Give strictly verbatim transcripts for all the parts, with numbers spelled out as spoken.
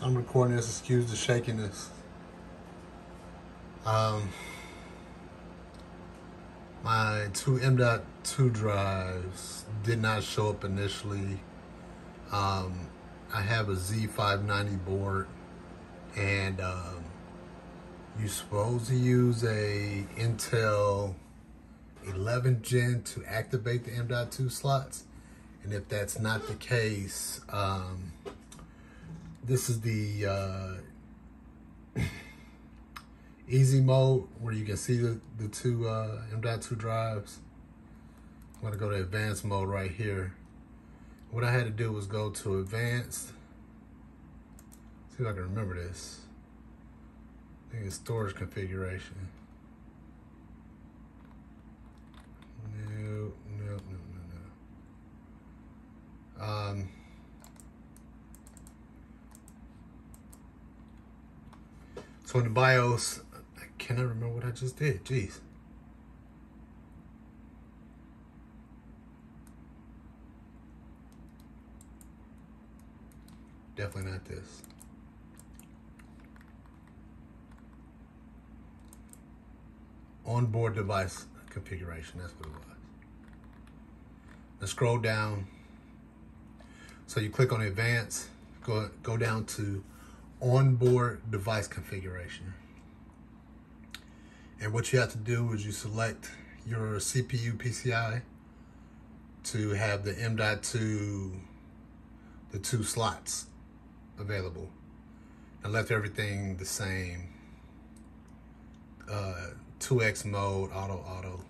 So I'm recording this, excuse the shakiness. Um, my two M dot two drives did not show up initially. Um, I have a Z five ninety board, and um, you're supposed to use a Intel eleventh gen to activate the M dot two slots. And if that's not the case, um, this is the uh, easy mode where you can see the, the two uh, M dot two drives. I'm gonna go to advanced mode right here. What I had to do was go to advanced. See if I can remember this. I think it's storage configuration. No, no, no, no, no. Um, so in the BIOS, I cannot remember what I just did. Jeez. Definitely not this. Onboard device configuration, that's what it was. Let's scroll down. So you click on advanced, go, go down to onboard device configuration. And what you have to do is you select your C P U P C I to have the M dot two, the two slots available, and left everything the same. Uh, two X mode, auto, auto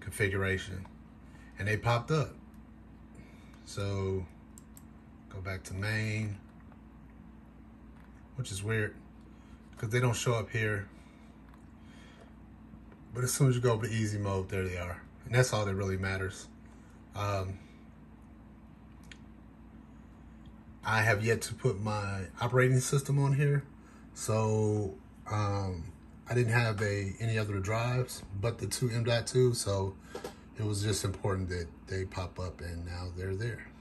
configuration, and they popped up. So go back to main, which is weird because they don't show up here. But as soon as you go over to easy mode, there they are, and that's all that really matters. Um, I have yet to put my operating system on here, so um, I didn't have a, any other drives but the two M dot two, so it was just important that they pop up, and now they're there.